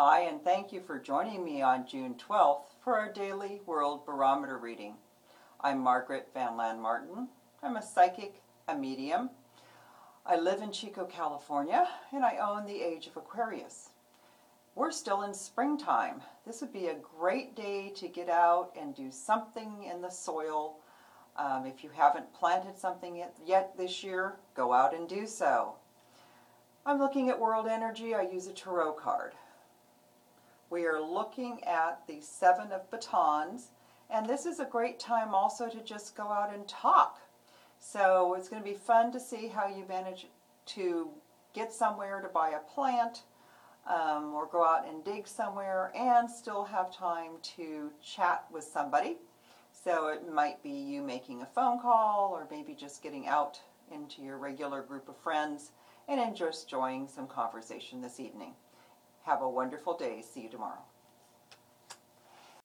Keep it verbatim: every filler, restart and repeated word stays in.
Hi, and thank you for joining me on June twelfth for our daily World Barometer reading. I'm Margaret VanLaanMartin. I'm a psychic, a medium. I live in Chico, California, and I own the Age of Aquarius. We're still in springtime. This would be a great day to get out and do something in the soil. Um, if you haven't planted something yet this year, go out and do so. I'm looking at world energy. I use a tarot card. We are looking at the Seven of Batons, and this is a great time also to just go out and talk. So it's going to be fun to see how you manage to get somewhere to buy a plant um, or go out and dig somewhere and still have time to chat with somebody. So it might be you making a phone call or maybe just getting out into your regular group of friends and enjoying some conversation this evening. Have a wonderful day. See you tomorrow.